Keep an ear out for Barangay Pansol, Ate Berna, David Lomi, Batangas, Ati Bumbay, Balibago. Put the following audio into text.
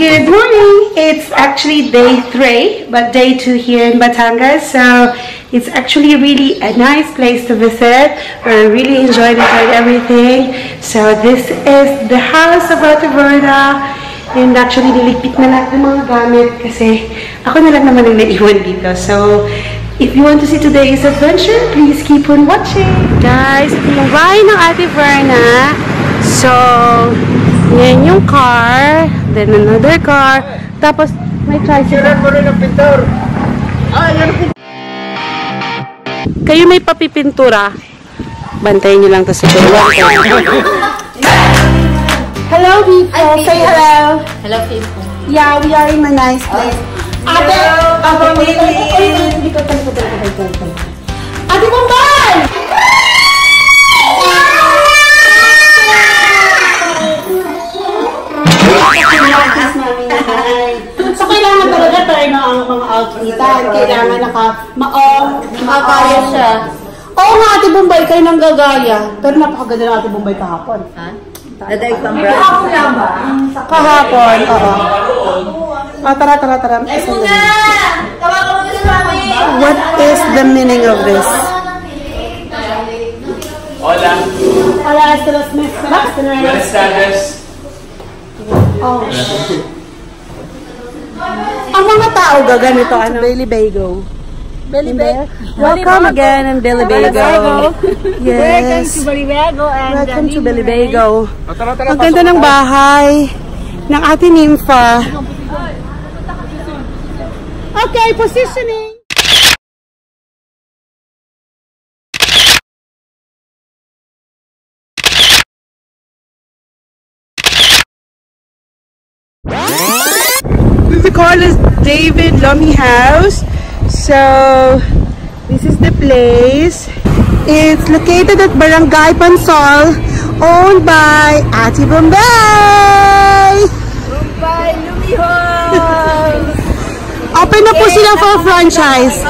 Good morning! It's actually day 3, but day 2 here in Batangas, so it's actually really a nice place to visit. I really enjoyed everything. So this is the house of Ate Berna, and actually niligpit na lahat ng mga gamit kasi ako na lang naman ang naiwan dito. So if you want to see today's adventure, please keep on watching. Guys, yung bahay ng Ate Berna. So yan yung car, then another car, tapos may tricycle. Kayo may papipintura. Bantayin nyo lang to si Kuya. Hello people! Say hello! Hello people! Yeah, we are in a nice place. Ate! Ati Bumbay! So kailangan talaga tayo na ang mga outfitan. Kailangan nakakaya siya. Oo nga, Ati Bumbay, kayo nang gagaya. Pero napakaganda ng Ati Bumbay kahapon. Ha? Dadaig pang brand. Kahapon lang ba? Kahapon, oo. Tara, tara, tara. What is the meaning of this? Hola. Hola, hasta los meses. Buenas tardes. Oh, shit. Ang mga tao gaganito, ano? Balibago. Balibago. Welcome again in Balibago. Yes. Welcome to Balibago. Ang ganda ng bahay ng ating nympha. Okay, positioning. The call is David Lomi house. So this is the place. It's located at Barangay Pansol, owned by Ati Bumbay. Bumbay Lumi House. Open na po sila for franchise.